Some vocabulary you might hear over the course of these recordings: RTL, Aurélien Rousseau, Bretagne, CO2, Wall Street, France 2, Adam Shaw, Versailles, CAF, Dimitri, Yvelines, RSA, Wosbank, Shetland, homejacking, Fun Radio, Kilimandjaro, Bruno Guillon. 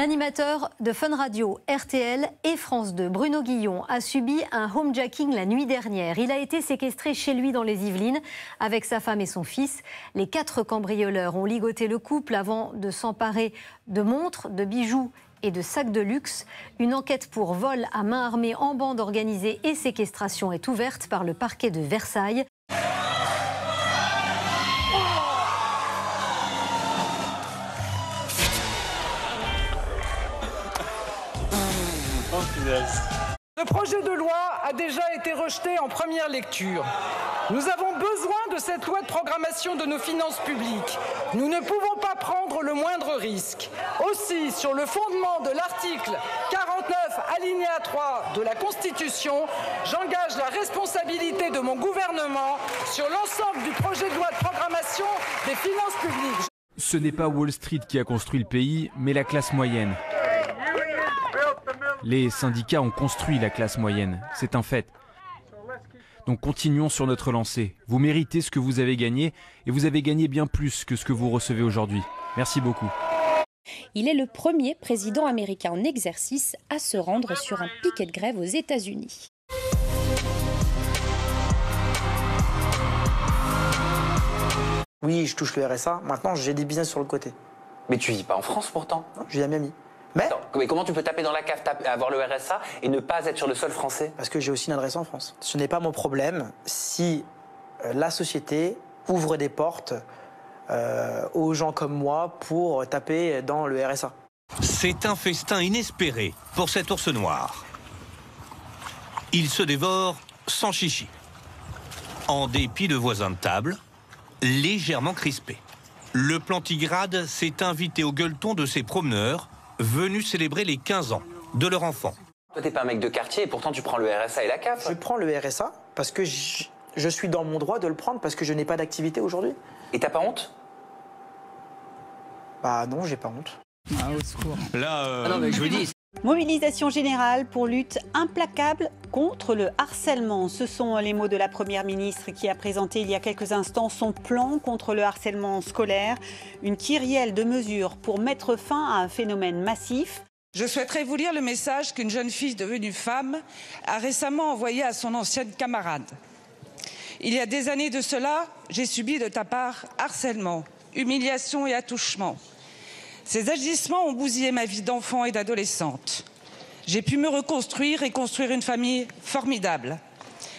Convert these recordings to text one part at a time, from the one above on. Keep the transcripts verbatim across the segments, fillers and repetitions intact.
L'animateur de Fun Radio, R T L et France deux, Bruno Guillon, a subi un homejacking la nuit dernière. Il a été séquestré chez lui dans les Yvelines avec sa femme et son fils. Les quatre cambrioleurs ont ligoté le couple avant de s'emparer de montres, de bijoux et de sacs de luxe. Une enquête pour vol à main armée en bande organisée et séquestration est ouverte par le parquet de Versailles. Le projet de loi a déjà été rejeté en première lecture. Nous avons besoin de cette loi de programmation de nos finances publiques. Nous ne pouvons pas prendre le moindre risque. Aussi, sur le fondement de l'article quarante-neuf alinéa trois de la Constitution, j'engage la responsabilité de mon gouvernement sur l'ensemble du projet de loi de programmation des finances publiques. Ce n'est pas Wall Street qui a construit le pays, mais la classe moyenne. Les syndicats ont construit la classe moyenne, c'est un fait. Donc continuons sur notre lancée. Vous méritez ce que vous avez gagné et vous avez gagné bien plus que ce que vous recevez aujourd'hui. Merci beaucoup. Il est le premier président américain en exercice à se rendre sur un piquet de grève aux États-Unis. Oui, je touche le R S A. Maintenant, j'ai des business sur le côté. Mais tu vis pas en France pourtant. Non, je vis à Miami. Mais, Attends, mais comment tu peux taper dans la C A F, taper, avoir le R S A et ne pas être sur le sol français? Parce que j'ai aussi une adresse en France. Ce n'est pas mon problème si euh, la société ouvre des portes euh, aux gens comme moi pour taper dans le R S A. C'est un festin inespéré pour cet ours noir. Il se dévore sans chichi, en dépit de voisins de table, légèrement crispés. Le plantigrade s'est invité au gueuleton de ses promeneurs venus célébrer les quinze ans de leur enfant. Toi, t'es pas un mec de quartier et pourtant tu prends le R S A et la C A F. Je prends le R S A parce que je, je suis dans mon droit de le prendre parce que je n'ai pas d'activité aujourd'hui. Et t'as pas honte? Bah non, j'ai pas honte. Ah, au secours. Là, euh, ah non, mais je vous dis. Mobilisation générale pour lutte implacable contre le harcèlement. Ce sont les mots de la Première ministre qui a présenté il y a quelques instants son plan contre le harcèlement scolaire. Une kyrielle de mesures pour mettre fin à un phénomène massif. Je souhaiterais vous lire le message qu'une jeune fille devenue femme a récemment envoyé à son ancienne camarade. Il y a des années de cela, j'ai subi de ta part harcèlement, humiliation et attouchement. Ces agissements ont bousillé ma vie d'enfant et d'adolescente. J'ai pu me reconstruire et construire une famille formidable.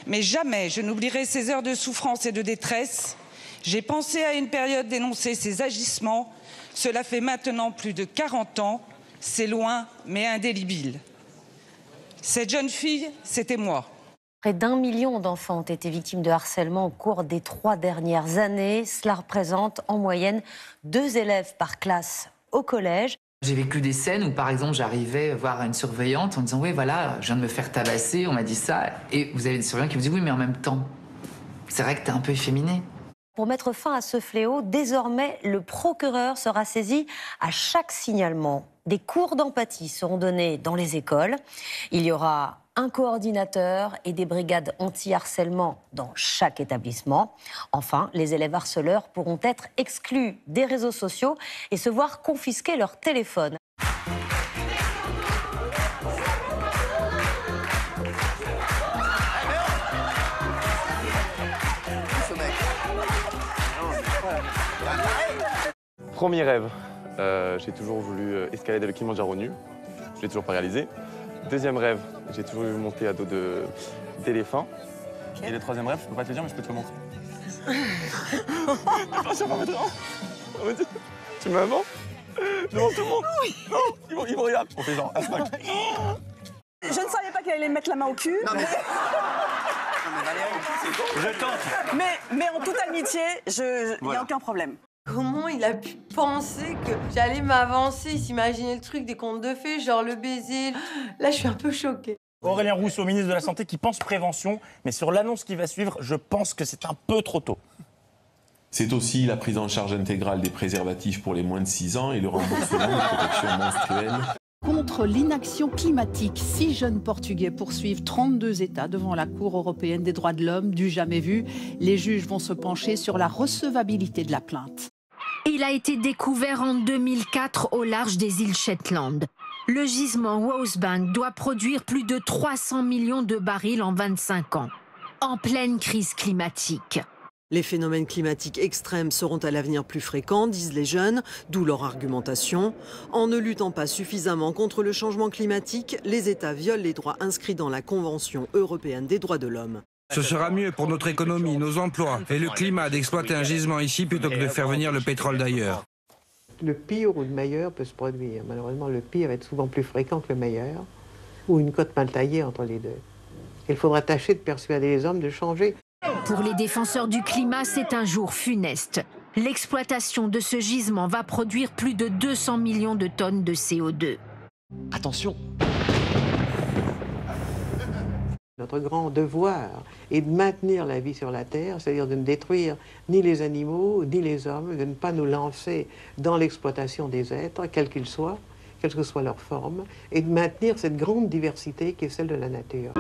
Mais jamais je n'oublierai ces heures de souffrance et de détresse. J'ai pensé à une période dénoncer ces agissements. Cela fait maintenant plus de quarante ans. C'est loin, mais indélébile. Cette jeune fille, c'était moi. Près d'un million d'enfants ont été victimes de harcèlement au cours des trois dernières années. Cela représente en moyenne deux élèves par classe au collège. J'ai vécu des scènes où, par exemple, j'arrivais voir une surveillante en disant « Oui, voilà, je viens de me faire tabasser, on m'a dit ça. » Et vous avez une surveillante qui vous dit « Oui, mais en même temps, c'est vrai que t'es un peu efféminé. » Pour mettre fin à ce fléau, désormais, le procureur sera saisi à chaque signalement. Des cours d'empathie seront donnés dans les écoles. Il y aura un coordinateur et des brigades anti-harcèlement dans chaque établissement. Enfin, les élèves harceleurs pourront être exclus des réseaux sociaux et se voir confisquer leur téléphone. Premier rêve, euh, j'ai toujours voulu escalader le Kilimandjaro nu. Je l'ai toujours pas réalisé. Deuxième rêve, j'ai toujours voulu monter à dos d'éléphant. Okay. Et le troisième rêve, je peux pas te le dire, mais je peux te le montrer. Tu me mens devant tout le monde? Oui. Non, ils me regardent. On fait genre hashtag. Je ne savais pas qu'il allait mettre la main au cul. Non, mais... Je tente. Mais, mais en toute amitié, je... voilà. Il n'y a aucun problème. Comment il a pu penser que j'allais m'avancer? Il s'imaginait le truc des contes de fées, genre le baiser. Là, je suis un peu choquée. Aurélien Rousseau, ministre de la Santé, qui pense prévention, mais sur l'annonce qui va suivre, je pense que c'est un peu trop tôt. C'est aussi la prise en charge intégrale des préservatifs pour les moins de six ans et le remboursement des protections menstruelles. Contre l'inaction climatique, six jeunes Portugais poursuivent trente-deux États devant la Cour européenne des droits de l'homme, du jamais vu. Les juges vont se pencher sur la recevabilité de la plainte. Il a été découvert en deux mille quatre au large des îles Shetland. Le gisement Wosbank doit produire plus de trois cents millions de barils en vingt-cinq ans, en pleine crise climatique. Les phénomènes climatiques extrêmes seront à l'avenir plus fréquents, disent les jeunes, d'où leur argumentation. En ne luttant pas suffisamment contre le changement climatique, les États violent les droits inscrits dans la Convention européenne des droits de l'homme. Ce sera mieux pour notre économie, nos emplois et le climat d'exploiter un gisement ici plutôt que de faire venir le pétrole d'ailleurs. Le pire ou le meilleur peut se produire. Malheureusement, le pire va être souvent plus fréquent que le meilleur, ou une côte mal taillée entre les deux. Il faudra tâcher de persuader les hommes de changer. Pour les défenseurs du climat, c'est un jour funeste. L'exploitation de ce gisement va produire plus de deux cents millions de tonnes de C O deux. Attention! Notre grand devoir est de maintenir la vie sur la Terre, c'est-à-dire de ne détruire ni les animaux, ni les hommes, de ne pas nous lancer dans l'exploitation des êtres, quels qu'ils soient, quelle que soit leur forme, et de maintenir cette grande diversité qui est celle de la nature.